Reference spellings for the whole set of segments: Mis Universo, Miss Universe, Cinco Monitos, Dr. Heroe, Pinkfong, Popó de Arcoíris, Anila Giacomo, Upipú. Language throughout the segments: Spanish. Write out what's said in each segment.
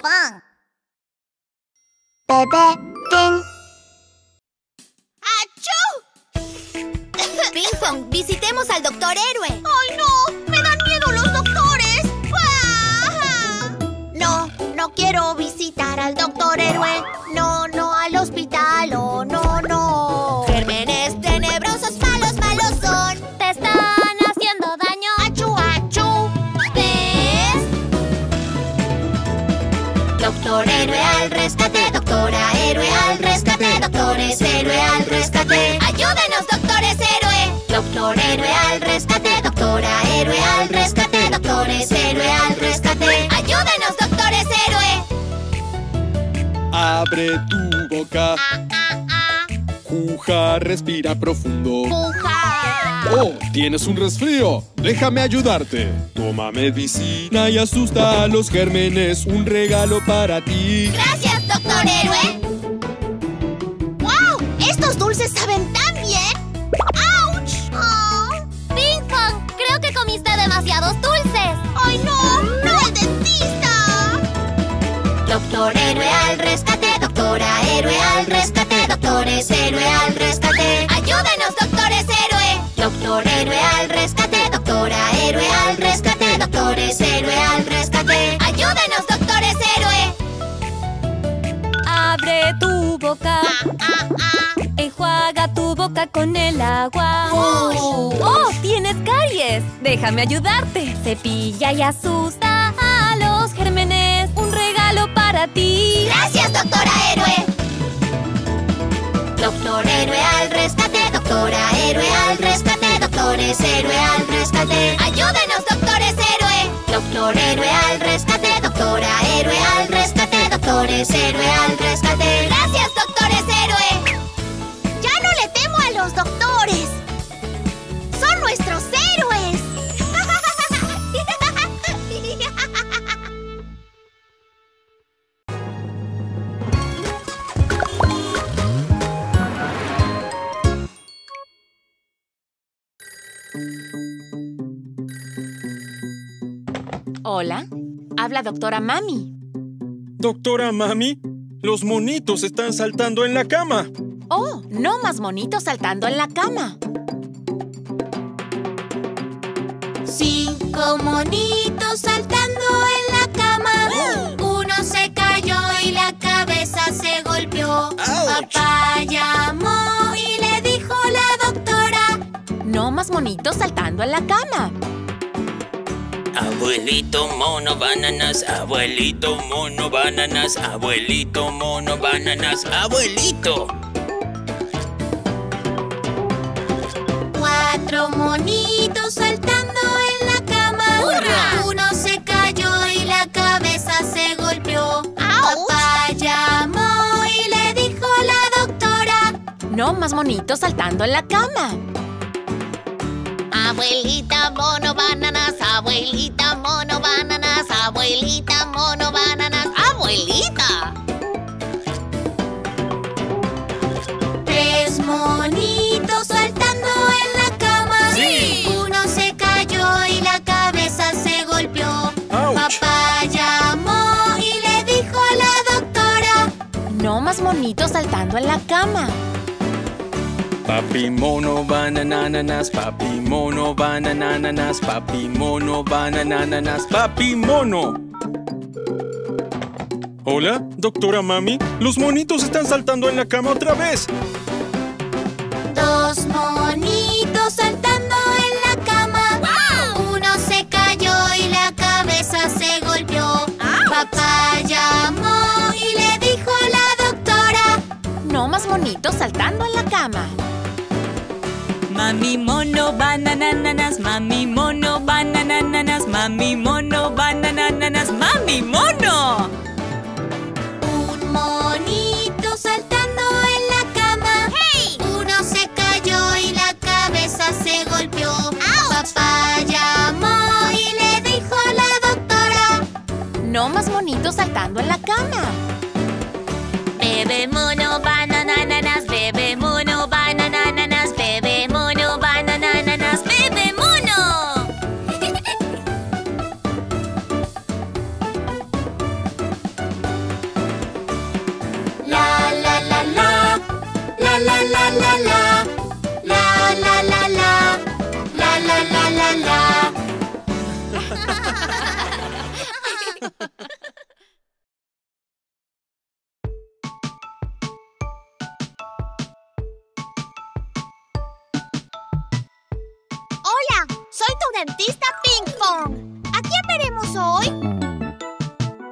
Pinkfong. Bebé, ten. ¡Achú! Pinkfong, visitemos al Doctor Héroe. ¡Ay, no! ¡Me dan miedo los doctores! ¡Ah! No, no quiero visitar al Doctor Héroe. No, no al hospital. Oh, no, no. Gérmenes tenebrosos, malos, malos son. Te están haciendo daño. ¡Achú, achú! ¿Ves? Doctor Héroe al rescate. Doctora Héroe al rescate, doctores héroe al rescate. ¡Ayúdenos, doctores héroe! Doctor Héroe al rescate, doctora héroe al rescate, doctores héroe al rescate. ¡Ayúdenos, doctores héroe! Abre tu boca. Juja, respira profundo. ¡Juja! ¡Oh, tienes un resfrío! Déjame ayudarte. Toma medicina y asusta a los gérmenes. Un regalo para ti. ¡Gracias! ¡Doctor Héroe! ¡Wow! ¡Estos dulces saben tan bien! ¡Auch! Oh. ¡Pinkfong! Creo que comiste demasiados dulces. ¡Ay, no! ¡No al dentista! Doctor Héroe al rescate, doctora héroe al rescate, doctores héroe al rescate. ¡Ayúdenos, doctores héroe! Doctor Héroe al rescate, doctora héroe al rescate, doctores héroe al rescate. ¡Ayúdenos, doctores héroe! Abre tu boca, enjuaga tu boca con el agua. ¡Oh, tienes caries! Déjame ayudarte. Cepilla y asusta a los gérmenes. Un regalo para ti. ¡Gracias, doctora héroe! Doctor héroe al rescate, doctora héroe al rescate, doctores héroe al rescate. ¡Ayúdenos, doctores héroe! Doctor héroe al rescate, doctora héroe al rescate, doctores héroe al rescate. ¡Gracias, doctores héroe! ¡Ya no le temo a los doctores! ¡Son nuestros héroes! Hola, habla doctora Mami. Doctora Mami, los monitos están saltando en la cama. Oh, no más monitos saltando en la cama. 5 monitos saltando en la cama. Uno se cayó y la cabeza se golpeó. Papá llamó y le dijo la doctora. No más monitos saltando en la cama. Abuelito mono bananas, abuelito mono bananas, abuelito mono bananas, abuelito. 4 monitos saltando en la cama. ¡Hurra! Uno se cayó y la cabeza se golpeó. ¡Auch! Papá llamó y le dijo la doctora. No más monitos saltando en la cama. Abuelita mono bananas, abuelita mono bananas, abuelita mono bananas, abuelita. 3 monitos saltando en la cama. ¡Sí! Uno se cayó y la cabeza se golpeó. ¡Auch! Papá llamó y le dijo la doctora. No más monitos saltando en la cama. Papi mono banananas, papi mono banananas, papi mono banananas, papi mono. Hola, doctora Mami. Los monitos están saltando en la cama otra vez. 2 monitos saltando en la cama. ¡Wow! Uno se cayó y la cabeza se golpeó. ¡Auch! Papá llamó y le dijo la doctora. No más monitos saltando en la cama. Mami mono banananas, mami mono banananas, mami mono banananas, mami mono. Un monito saltando en la cama. ¡Hey! Uno se cayó y la cabeza se golpeó. ¡Auch! Papá llamó y le dijo a la doctora. No más monitos saltando en la cama. Bebé mono banananas, bebé mono banananas, bebé mono banananas, bebé mono. dentista Pinkfong. ¿A quién veremos hoy?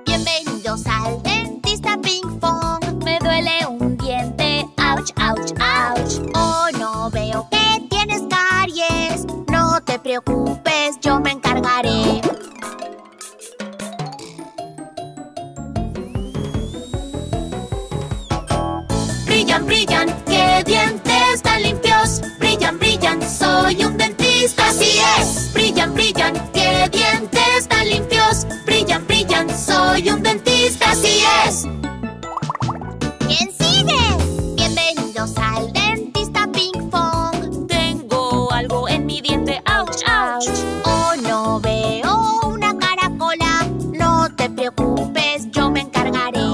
Bienvenidos al dentista Pinkfong. Me duele un diente. Ouch, ouch, ouch. Oh, no veo que tienes caries. No te preocupes, yo me encargaré. Brillan, brillan, qué dientes tan limpios. Brillan, brillan, soy un dentista, así es. Brillan, brillan, qué dientes tan limpios. Brillan, brillan, soy un dentista, así es. ¿Quién sigue? Bienvenidos al dentista Pinkfong. Tengo algo en mi diente, ouch, ouch. Oh, no veo una caracola. No te preocupes, yo me encargaré.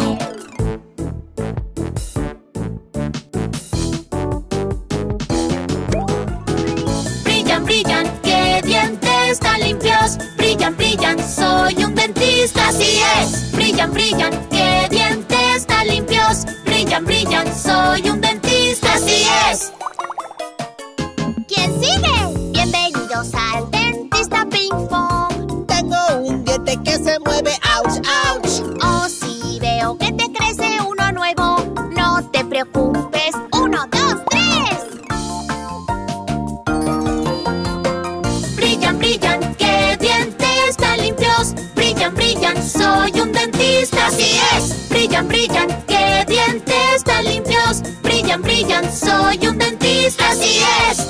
Brillan, qué dientes tan limpios. Brillan, brillan, soy un dentista, así es. Brillan, brillan, qué dientes tan limpios. Brillan, brillan, soy un dentista, así es. ¿Quién sigue? Bienvenidos al dentista Pinkfong. Tengo un diente que se mueve, ouch, ouch. Oh, sí, veo que te crece uno nuevo. No te preocupes, 1, 2, 3. Brillan, qué dientes tan limpios. Brillan, brillan, soy un dentista, así es. Brillan, brillan, qué dientes tan limpios. Brillan, brillan, soy un dentista, así es.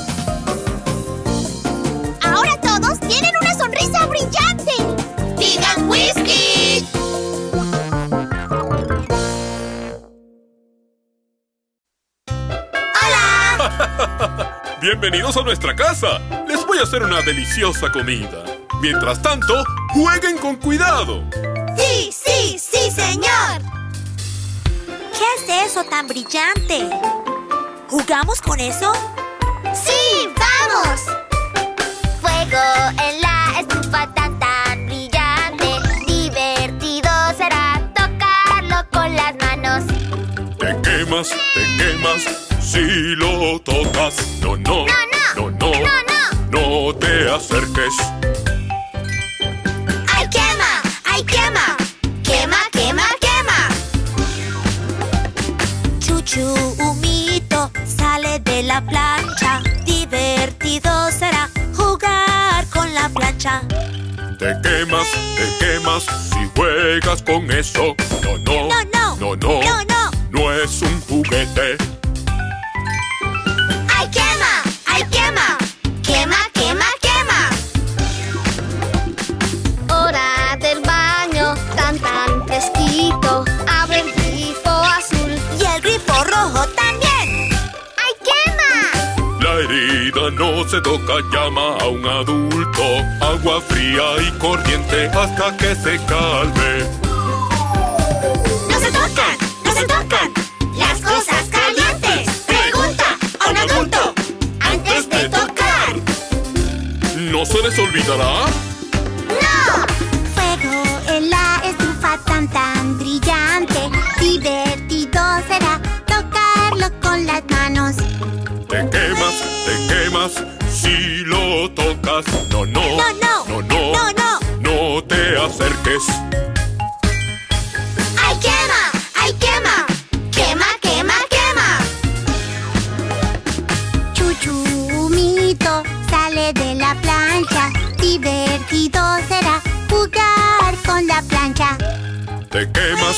Ahora todos tienen una sonrisa brillante. ¡Digan whisky! ¡Hola! Bienvenidos a nuestra casa. Les voy a hacer una deliciosa comida. Mientras tanto, jueguen con cuidado. ¡Sí, sí, sí, señor! ¿Qué es eso tan brillante? ¿Jugamos con eso? ¡Sí, vamos! Fuego en la estufa tan, tan brillante. Divertido será tocarlo con las manos. Te quemas, te quemas. Si lo tocas, no, no, no, no, no, no, no te acerques. ¡Ay, quema! ¡Ay, quema! ¡Quema, quema, quema! Chuchu, humito, sale de la plancha. Divertido será jugar con la plancha. Te quemas, si juegas con eso. No, no, no, no, no, no, no, no, no es un juguete. Abre el grifo azul y el grifo rojo también. ¡Ay, quema! La herida no se toca, llama a un adulto. Agua fría y corriente hasta que se calme. ¡No se tocan! ¡No se tocan! ¡Las cosas calientes! ¡Pregunta a un adulto antes de tocar! ¿No se les olvidará? ¡No! Fuego en la estufa tan, tan brillante. Divertido será tocarlo con las manos. Te quemas, te quemas. Si lo tocas, no, no, no, no, no, no, no, no, no te acerques. ¡Ay, quema! ¡Ay, quema! ¡Quema, quema, quema! Chuchu, humito, sale de la plancha. Divertido será jugar con la plancha. Te quemas,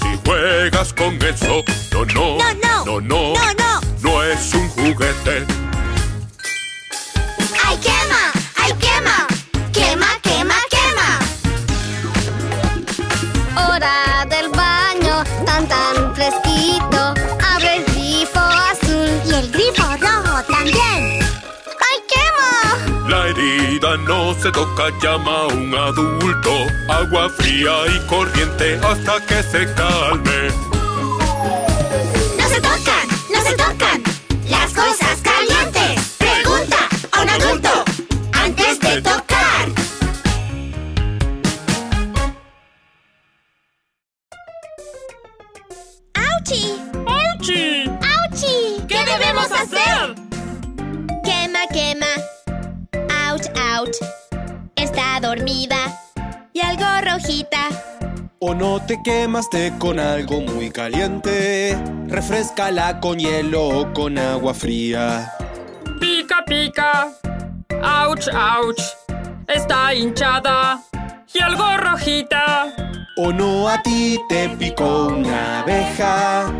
si juegas con eso. No, no, no, no, no, no, no, no, no es un juguete. ¡Ay, quema! ¡Ay, quema! ¡Quema, quema, quema! Hora del baño, tan, tan fresquito. Abre el grifo azul y el grifo rojo también. La herida no se toca, llama a un adulto. Agua fría y corriente hasta que se calme. ¡No se tocan! ¡No se tocan! ¡Las cosas calientes! ¡Pregunta a un adulto antes de tocar! ¡Auchi! ¡Auchi! ¡Auchi! ¿Qué debemos hacer? ¡Quema, quema! Ouch, dormida y algo rojita. O no te quemaste con algo muy caliente. Refréscala con hielo o con agua fría. Pica, pica. Ouch, ouch. Está hinchada y algo rojita. O no, a ti te picó una abeja.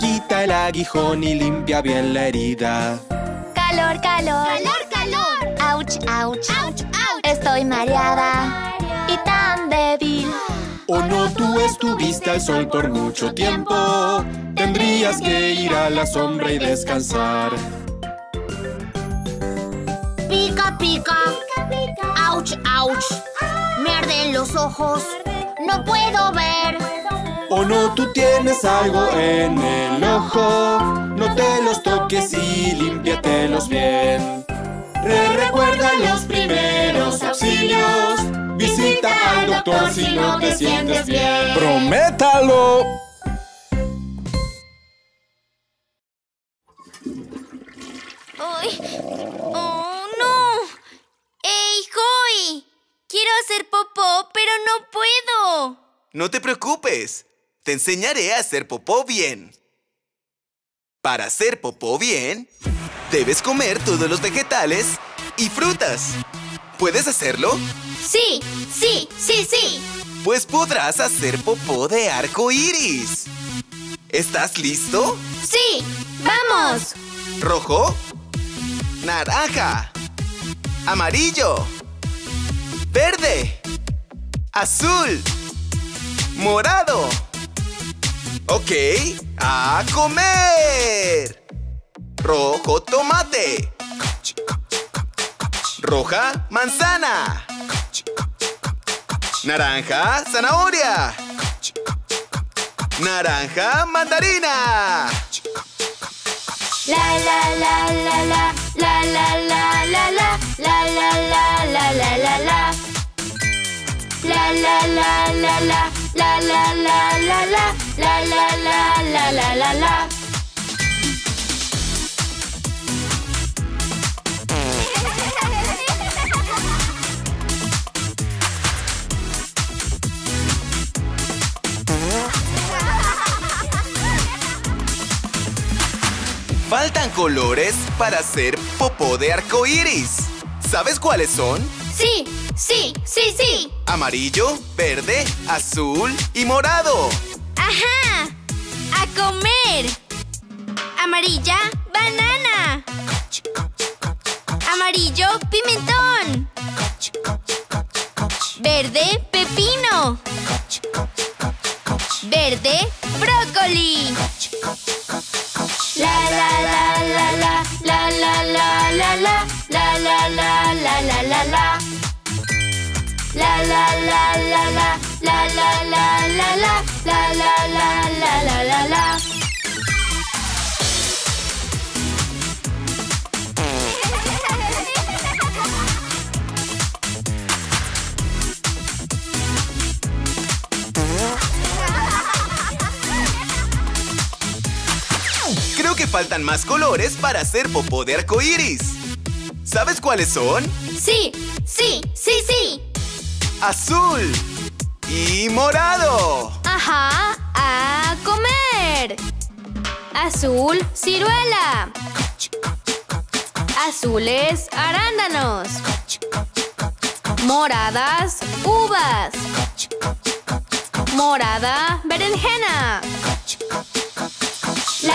Quita el aguijón y limpia bien la herida. Calor, calor. Calor, calor. Ouch, ouch. Ouch, ouch. Estoy mareada y tan débil. O no, tú estuviste al sol por mucho tiempo. Tendrías que ir a la sombra y descansar. Pica, pica. Ouch, ouch. Me arden los ojos. No puedo ver. O no, tú tienes algo en el ojo. No te los toques y límpiatelos bien. Recuerda los primeros auxilios. Visita al doctor si no te sientes bien. ¡Prométalo! ¡Oh, no! ¡Ey, Joy! Quiero hacer popó, pero no puedo. No te preocupes. Te enseñaré a hacer popó bien. Para hacer popó bien, debes comer todos los vegetales y frutas. ¿Puedes hacerlo? ¡Sí! ¡Sí! ¡Sí! ¡Sí! Pues podrás hacer popó de arcoíris. ¿Estás listo? ¡Sí! ¡Vamos! Rojo, naranja, amarillo, verde, azul, morado. Ok, a comer. Rojo, tomate. Roja, manzana. Naranja, zanahoria. Naranja, mandarina. La la la la la la la la la la la la la la la la. La la la la la la la la la la la la la la la la. Faltan colores para hacer popó de arcoíris. ¿Sabes cuáles son? ¡Sí! ¡Sí! ¡Sí! ¡Sí! Amarillo, verde, azul y morado. ¡Ajá! ¡A comer! Amarilla, banana. Amarillo, pimentón. Verde, pepino. Verde, brócoli. La la la la la la la la la la la la la la la la la. La la la la la la la la la la la la la la la la la. Que faltan más colores para hacer popó de arcoíris. ¿Sabes cuáles son? ¡Sí! ¡Sí! ¡Sí! ¡Sí! Azul y morado. ¡Ajá! ¡A comer! Azul, ciruela. Azules, arándanos. Moradas, uvas. Morada, berenjena. La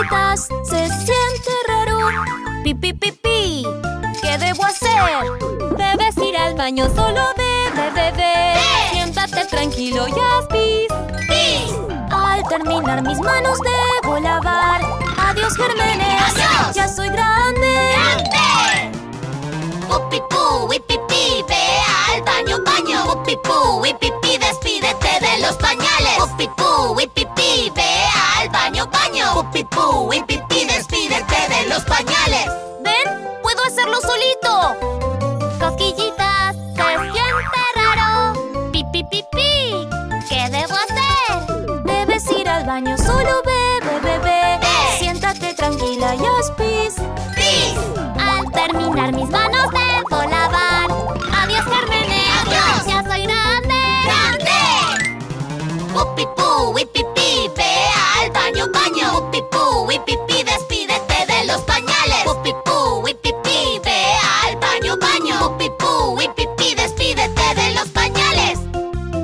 rayitas, se siente raro. Pi, pi, pi, pi. ¿Qué debo hacer? Debes ir al baño, solo ve. Siéntate tranquilo y haz pis. Pis. Al terminar, mis manos debo lavar. Adiós, gérmenes. Adiós. Ya soy grande. ¡Grande! Upipú, upipi, ve al baño, baño. Upipú, upipi, despídete de los pañales. Upipú, upipi, ve al baño, baño. Upipú, upipi, despídete de los pañales. ¿Ven? ¡Puedo hacerlo solito! Cosquillitas, se siente raro. Pi, pi, pi, pi. ¿Qué debo hacer? Debes ir al baño, solo ve. Siéntate tranquila y haz pis. ¡Pis! Al terminar, mis manos debo lavar. ¡Adiós, gérmenes! ¡Adiós! ¡Ya soy grande! ¡Grande! ¡Upipú, upipi! ¡Ve al baño, baño! ¡Upipú, upipi! ¡Despídete de los pañales! ¡Upipú, upipi! ¡Ve al baño, baño! ¡Upipú, upipi! ¡Despídete de los pañales!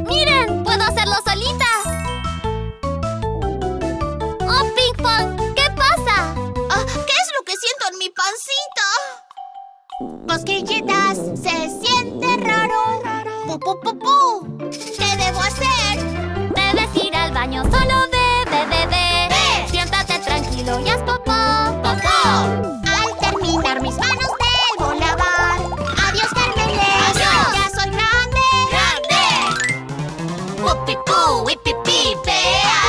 ¡Miren! ¡Puedo hacerlo solita! ¡Oh, Pinkfong! ¿Qué pasa? Oh, ¿qué es lo que siento en mi pancito? Cosquillitas, se siente raro. ¡Pupupupú! ¿Qué debo hacer? Debes ir al baño, solo ve. Siéntate tranquilo y haz popó. ¡Popó! Al terminar, mis manos debo lavar. ¡Adiós, gérmenes! ¡Adiós! ¡Ya soy grande! ¡Grande! ¡Upipú, upipi! ¡Ve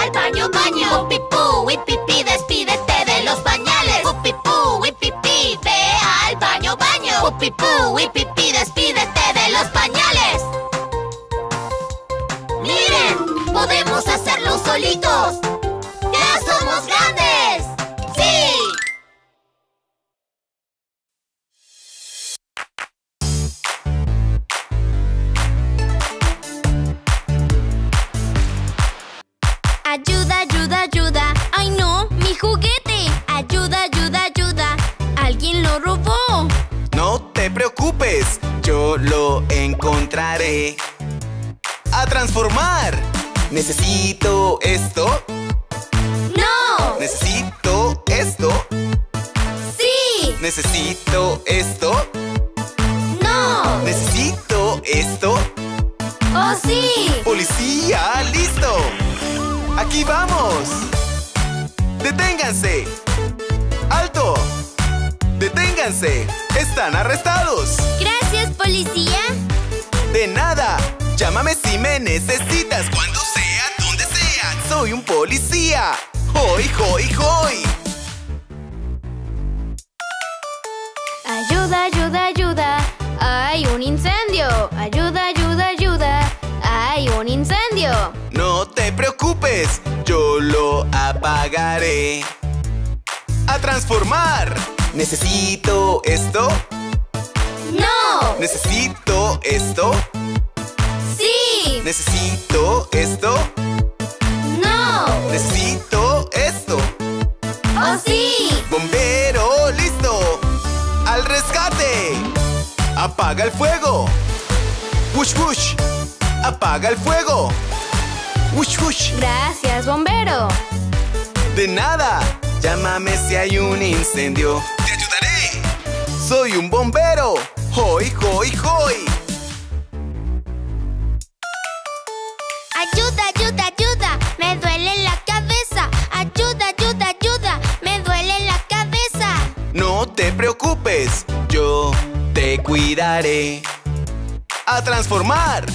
al baño, baño! ¡Upipú, upipi! ¡Despídete de los pañales! ¡Upipú, upipi! ¡Ve al baño, baño! ¡Upipú, upipi! ¡Despídete de los pañales! ¡Miren! ¡Podemos hacerlo solitos! ¡Ya somos grandes! ¡Sí! ¡Ayuda! ¡Ay, no! ¡Mi juguete! ¡Ayuda! ¡Alguien lo robó! ¡No te preocupes! ¡Yo lo encontraré! ¡A transformar! ¿Necesito esto? ¡No! ¿Necesito esto? ¡Sí! ¿Necesito esto? ¡No! ¿Necesito esto? ¡Oh, sí! ¡Policía, listo! ¡Aquí vamos! ¡Deténganse! ¡Alto! ¡Deténganse! ¡Están arrestados! ¡Gracias, policía! ¡De nada! Llámame si me necesitas, cuando sea, donde sea. ¡Soy un policía! ¡Hoy, hoy! ¡Ayuda! ¡Hay un incendio! ¡Ayuda! ¡Hay un incendio! ¡No te preocupes! ¡Yo lo apagaré! ¡A transformar! ¿Necesito esto? ¡No! ¿Necesito esto? ¡Sí! ¿Necesito esto? ¡No! ¿Necesito esto? ¡Oh, sí! ¡Bombero, listo! ¡Al rescate! ¡Apaga el fuego! ¡Wush! ¡Apaga el fuego! ¡Wush! ¡Gracias, bombero! ¡De nada! Llámame si hay un incendio. ¡Te ayudaré! ¡Soy un bombero! ¡Hoy! ¡Ayuda! ¡Me duele la cabeza! ¡Ayuda! ¡Me duele la cabeza! No te preocupes, yo te cuidaré. ¡A transformar!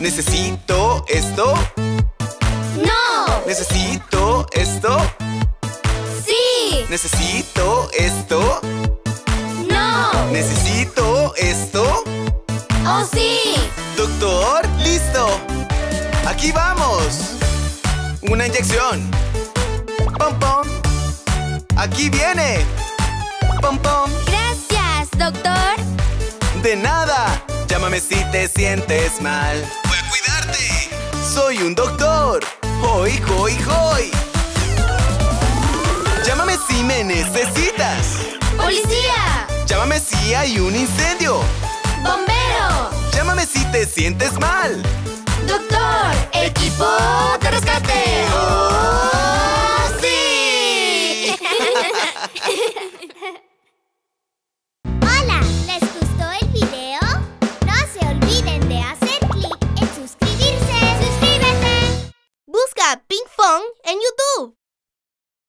¿Necesito esto? ¡No! ¿Necesito esto? ¡Sí! ¿Necesito esto? ¡No! ¿Necesito esto? ¡Oh, sí! ¡Doctor, listo! ¡Aquí vamos! ¡Una inyección! ¡Pom, pom! ¡Aquí viene! ¡Pom, pom! ¡Gracias, doctor! ¡De nada! Llámame si te sientes mal. ¡Voy a cuidarte! ¡Soy un doctor! ¡Hoy! ¡Llámame si me necesitas! ¡Policía! ¡Llámame si hay un incendio! ¡Bombero! ¡Llámame si te sientes mal! ¡Doctor! ¡Equipo de rescate! ¡Oh, sí!